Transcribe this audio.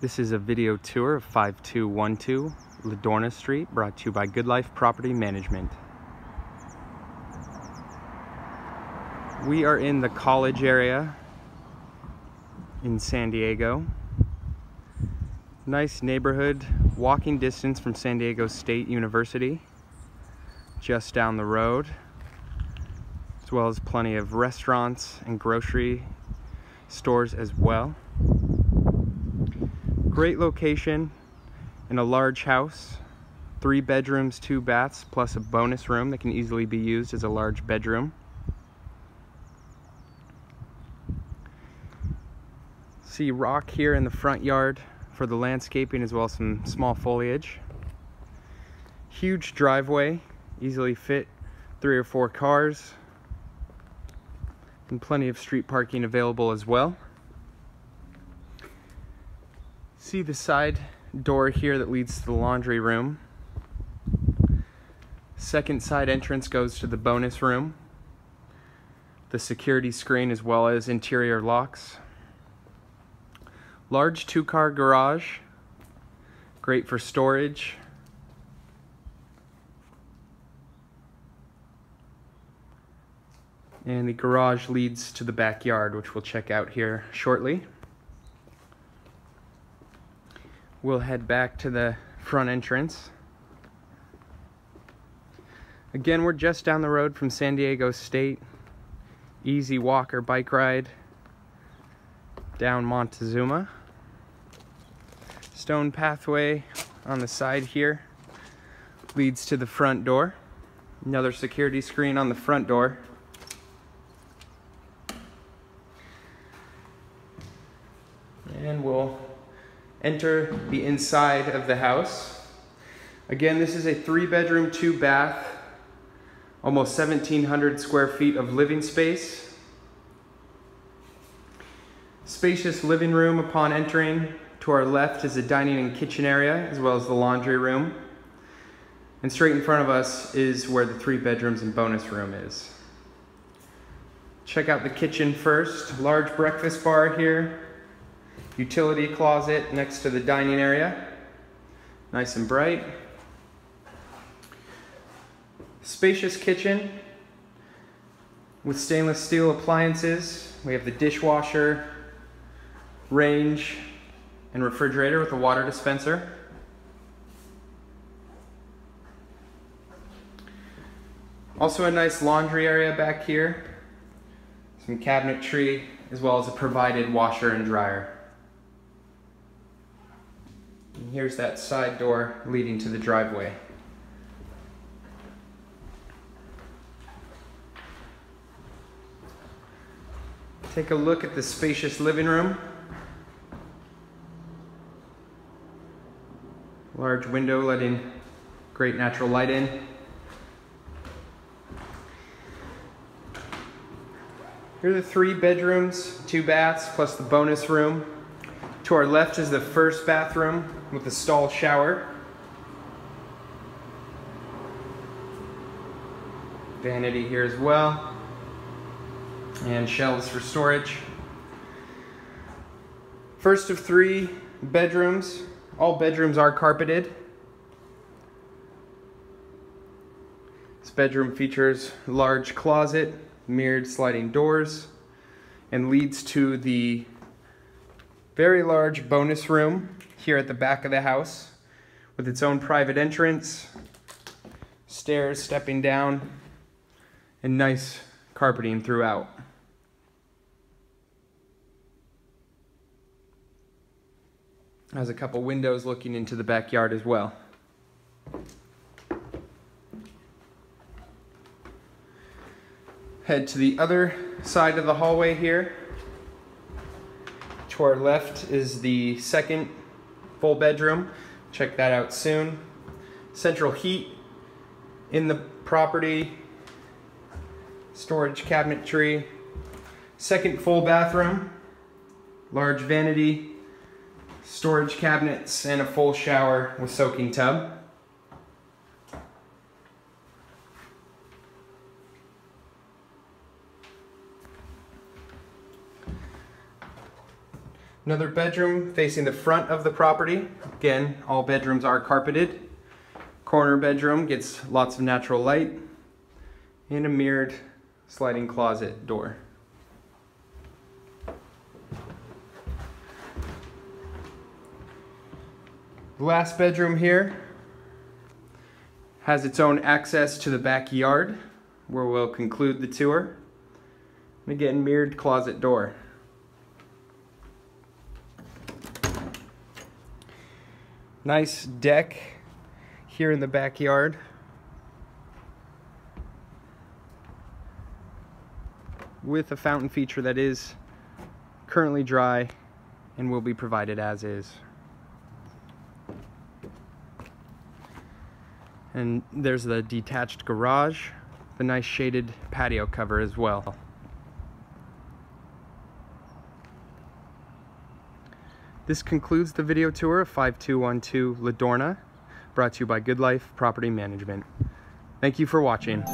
This is a video tour of 5212 La Dorna Street, brought to you by Good Life Property Management. We are in the college area in San Diego. Nice neighborhood, walking distance from San Diego State University, just down the road, as well as plenty of restaurants and grocery stores as well. Great location in a large house, 3 bedrooms, 2 baths, plus a bonus room that can easily be used as a large bedroom. See rock here in the front yard for the landscaping, as well as some small foliage. Huge driveway, easily fit 3 or 4 cars, and plenty of street parking available as well. See the side door here that leads to the laundry room. Second side entrance goes to the bonus room, the security screen, as well as interior locks. Large 2-car garage, great for storage. And the garage leads to the backyard, which we'll check out here shortly. We'll head back to the front entrance. Again, we're just down the road from San Diego State. Easy walk or bike ride down Montezuma. Stone pathway on the side here leads to the front door. Another security screen on the front door. And we'll enter the inside of the house. Again, this is a 3-bedroom, 2-bath, almost 1,700 square feet of living space. Spacious living room upon entering. To our left is the dining and kitchen area, as well as the laundry room. And straight in front of us is where the 3 bedrooms and bonus room is. Check out the kitchen first. Large breakfast bar here. Utility closet next to the dining area. Nice and bright. Spacious kitchen with stainless steel appliances. We have the dishwasher, range, and refrigerator with a water dispenser. Also a nice laundry area back here. Some cabinetry, as well as a provided washer and dryer. And here's that side door leading to the driveway. Take a look at the spacious living room. Large window letting great natural light in. Here are the 3 bedrooms, 2 baths, plus the bonus room. To our left is the first bathroom with a stall shower. Vanity here as well. And shelves for storage. First of 3 bedrooms. All bedrooms are carpeted. This bedroom features a large closet, mirrored sliding doors, and leads to the very large bonus room here at the back of the house with its own private entrance, stairs stepping down, and nice carpeting throughout. Has a couple windows looking into the backyard as well. Head to the other side of the hallway here. To our left is the second full bedroom. Check that out soon. Central heat in the property. Storage cabinetry. Second full bathroom. Large vanity. Storage cabinets and a full shower with soaking tub. Another bedroom facing the front of the property. Again, all bedrooms are carpeted. Corner bedroom gets lots of natural light and a mirrored sliding closet door. The last bedroom here has its own access to the backyard, where we'll conclude the tour. And again, mirrored closet door. Nice deck here in the backyard. With a fountain feature that is currently dry and will be provided as is. And there's the detached garage, the nice shaded patio cover as well. This concludes the video tour of 5212 La Dorna, brought to you by Good Life Property Management. Thank you for watching.